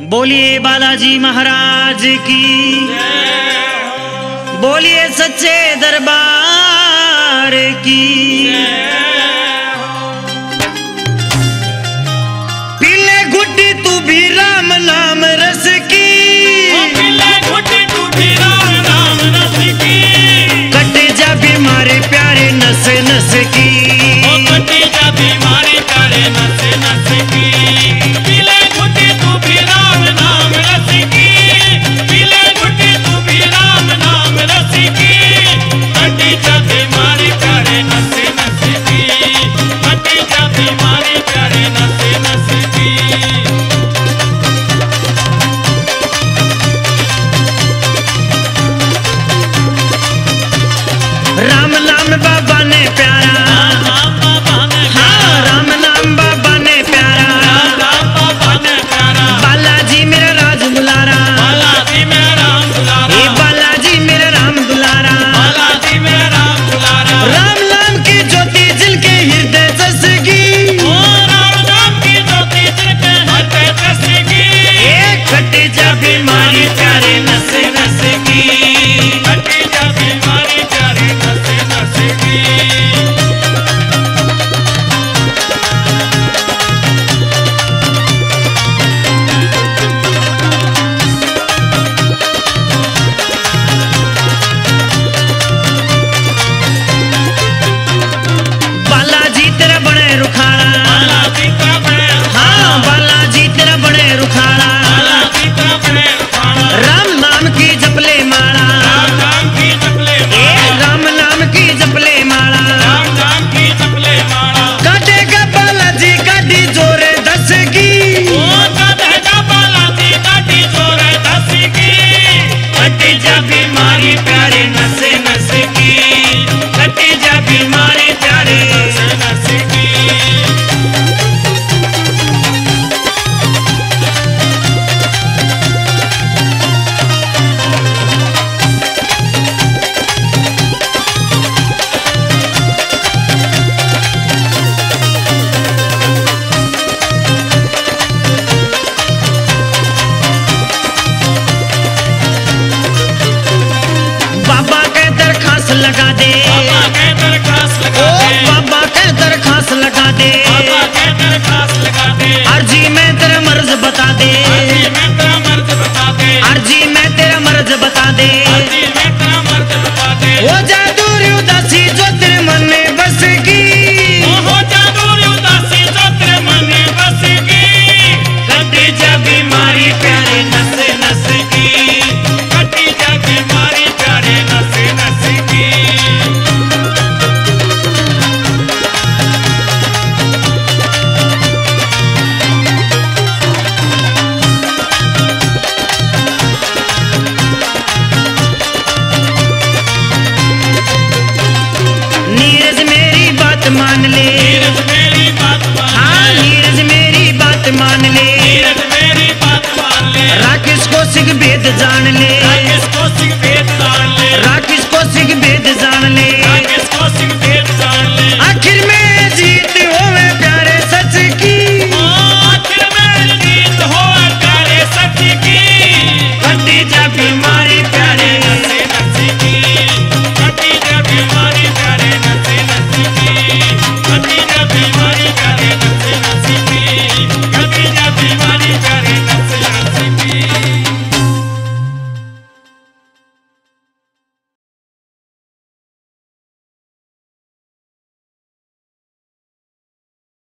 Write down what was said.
बोलिए बालाजी महाराज की, बोलिए सच्चे दरबार की। पीले घुटी तू भी राम नाम रस की, पीले घुटी तू भी राम नाम रस की। कट जा बीमारी प्यारे नस नस की, कट जा बीमारी प्यारे नस नस की। राम नाम बाबा ने प्यारा, हाँ राम नाम बाबा ने प्यारा, बालाजी मेरा राज दुलारा, बालाजी मेरा राम दुलारा, हे बालाजी मेरा राम दुलारा, बालाजी मेरा राम दुलारा। राम नाम की ज्योति जिनके हृदय जसगी, ओ राम नाम की ज्योति जिनके हृदय जसगी। एक कट जा बीमारी प्यारे नस नस की, कट जा बीमारी प्यारे नस नस की। बालाजी तेरा बड़े रुखाड़ा, बालाजी तेरा बड़े, हाँ बालाजी तेरा बड़े रुखाड़ा। बालाजी तेरा बड़े रुखाड़ा, राम नाम की जपले माला, राम नाम की जपले माला, राम नाम की जपले माला, राम नाम की जपले माला। काटेगा बालाजी काटी जोरे दसगी, ओ काटेगा बालाजी काटी जोरे दसगी। कट जा बीमारी प्यारे नस नस की, कट जा बीमारी प्यारे नस नस की। बाबा के दरखास्त लगा दे, बाबा के दरखास्त लगा दे, बाबा के दरखास्त लगा दे, बाबा के दरखास्त लगा दे। अर्जी में तेरा मर्ज बता दे, अर्जी में तेरा मर्ज बता दे, अर्जी में तेरा मर्ज बता दे, अर्जी में तेरा मर्ज बता दे। हो जा दूर उदासी जो तेरे मन में बसगी, हो जा दूर उदासी जो तेरे मन में बसगी। कट जा बीमारी प्यारे नस नस